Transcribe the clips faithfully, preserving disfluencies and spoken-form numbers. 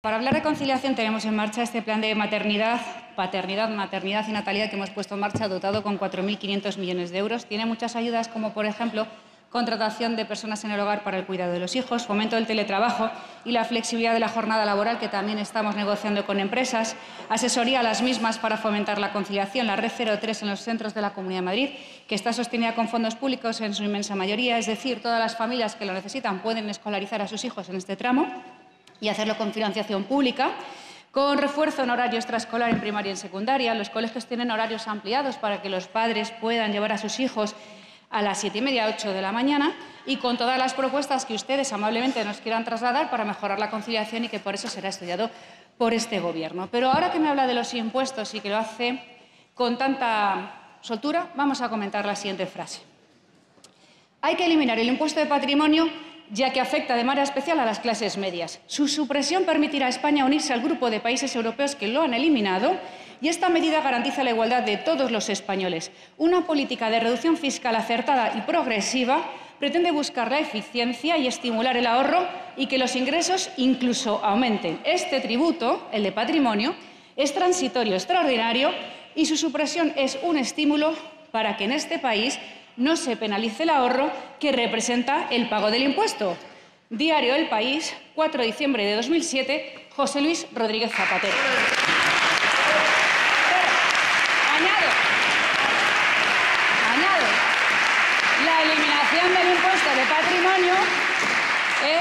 Para hablar de conciliación tenemos en marcha este plan de maternidad, paternidad, maternidad y natalidad que hemos puesto en marcha, dotado con cuatro mil quinientos millones de euros. Tiene muchas ayudas como, por ejemplo, contratación de personas en el hogar para el cuidado de los hijos, fomento del teletrabajo y la flexibilidad de la jornada laboral, que también estamos negociando con empresas, asesoría a las mismas para fomentar la conciliación, la red cero tres en los centros de la Comunidad de Madrid, que está sostenida con fondos públicos en su inmensa mayoría, es decir, todas las familias que lo necesitan pueden escolarizar a sus hijos en este tramo y hacerlo con financiación pública. Con refuerzo en horario extraescolar en primaria y en secundaria, los colegios tienen horarios ampliados para que los padres puedan llevar a sus hijos a las siete y media, ocho de la mañana, y con todas las propuestas que ustedes amablemente nos quieran trasladar para mejorar la conciliación y que por eso será estudiado por este Gobierno. Pero ahora que me habla de los impuestos y que lo hace con tanta soltura, vamos a comentar la siguiente frase. Hay que eliminar el impuesto de patrimonio, ya que afecta de manera especial a las clases medias. Su supresión permitirá a España unirse al grupo de países europeos que lo han eliminado, y esta medida garantiza la igualdad de todos los españoles. Una política de reducción fiscal acertada y progresiva pretende buscar la eficiencia y estimular el ahorro y que los ingresos incluso aumenten. Este tributo, el de patrimonio, es transitorio, extraordinario, y su supresión es un estímulo para que en este país no se penalice el ahorro que representa el pago del impuesto. Diario El País, cuatro de diciembre de dos mil siete, José Luis Rodríguez Zapatero. Añado, añado, la eliminación del impuesto de patrimonio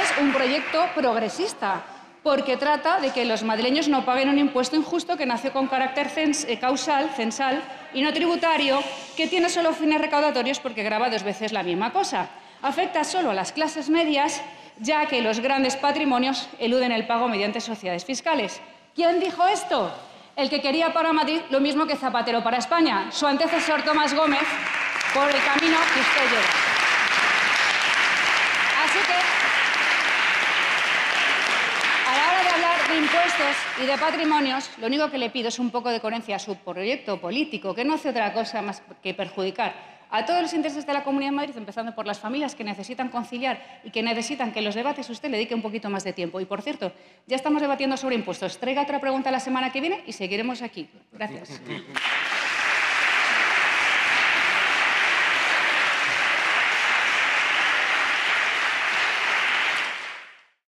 es un proyecto progresista, porque trata de que los madrileños no paguen un impuesto injusto que nació con carácter cens causal, censal y no tributario, que tiene solo fines recaudatorios porque grava dos veces la misma cosa. Afecta solo a las clases medias, ya que los grandes patrimonios eluden el pago mediante sociedades fiscales. ¿Quién dijo esto? El que quería para Madrid lo mismo que Zapatero para España, su antecesor Tomás Gómez, por el camino que usted lleva. Así que, a la hora de hablar de impuestos y de patrimonios, lo único que le pido es un poco de coherencia a su proyecto político, que no hace otra cosa más que perjudicar a todos los intereses de la Comunidad de Madrid, empezando por las familias que necesitan conciliar y que necesitan que los debates usted le dedique un poquito más de tiempo. Y, por cierto, ya estamos debatiendo sobre impuestos. Traiga otra pregunta la semana que viene y seguiremos aquí. Gracias.